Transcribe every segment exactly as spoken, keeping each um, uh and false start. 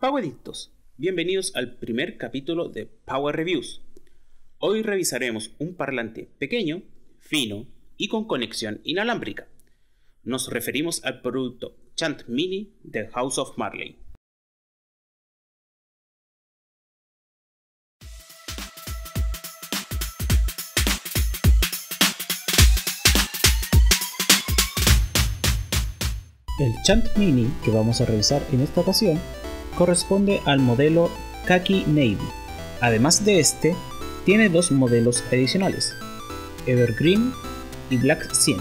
Poweristas, bienvenidos al primer capítulo de Power Reviews. Hoy revisaremos un parlante pequeño, fino y con conexión inalámbrica. Nos referimos al producto Chant Mini de House of Marley. El Chant Mini que vamos a revisar en esta ocasión corresponde al modelo Khaki Navy. Además de este, tiene dos modelos adicionales, Evergreen y Black cien.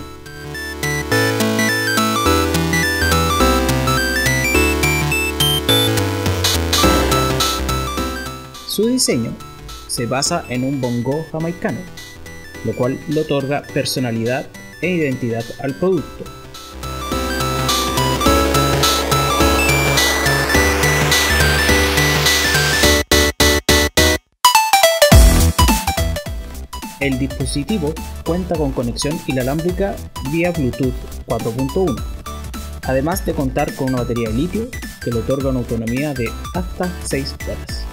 Su diseño se basa en un bongo jamaicano, lo cual le otorga personalidad e identidad al producto. El dispositivo cuenta con conexión inalámbrica vía Bluetooth cuatro punto uno, además de contar con una batería de litio que le otorga una autonomía de hasta seis horas.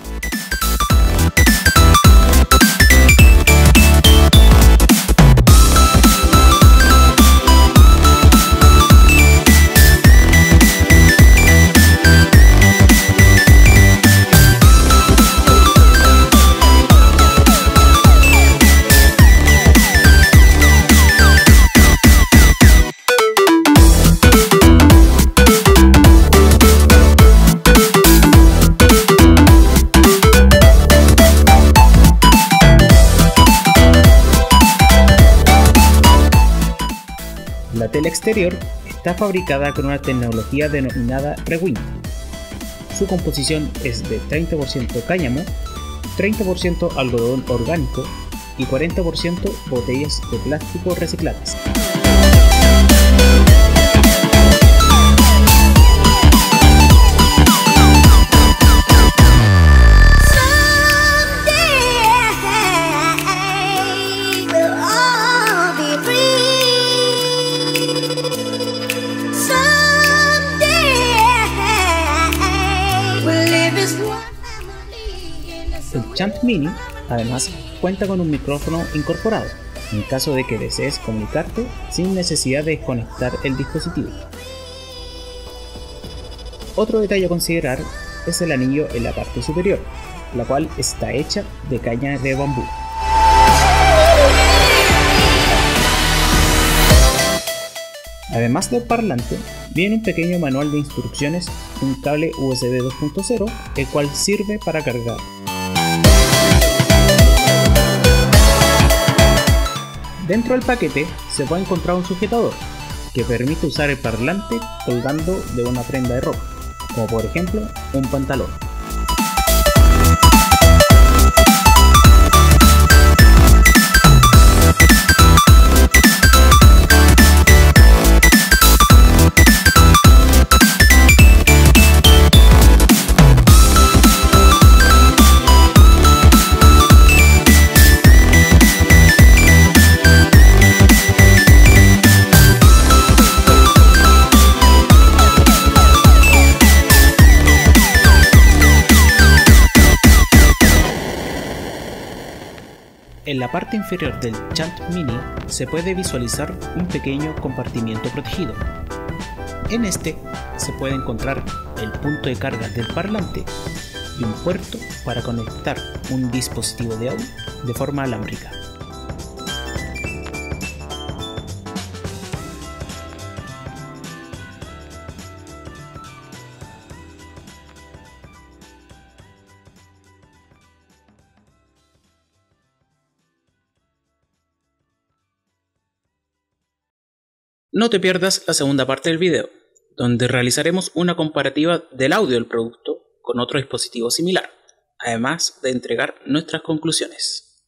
La tela exterior está fabricada con una tecnología denominada Rewind. Su composición es de treinta por ciento cáñamo, treinta por ciento algodón orgánico y cuarenta por ciento botellas de plástico recicladas. El Chant Mini además cuenta con un micrófono incorporado en caso de que desees comunicarte sin necesidad de desconectar el dispositivo. Otro detalle a considerar es el anillo en la parte superior, la cual está hecha de caña de bambú. Además del parlante, viene un pequeño manual de instrucciones y un cable U S B dos punto cero, el cual sirve para cargar. Dentro del paquete se puede encontrar un sujetador que permite usar el parlante colgando de una prenda de ropa, como por ejemplo un pantalón. En la parte inferior del Chant Mini se puede visualizar un pequeño compartimiento protegido. En este se puede encontrar el punto de carga del parlante y un puerto para conectar un dispositivo de audio de forma alámbrica. No te pierdas la segunda parte del video, donde realizaremos una comparativa del audio del producto con otro dispositivo similar, además de entregar nuestras conclusiones.